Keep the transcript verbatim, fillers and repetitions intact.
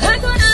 Hey,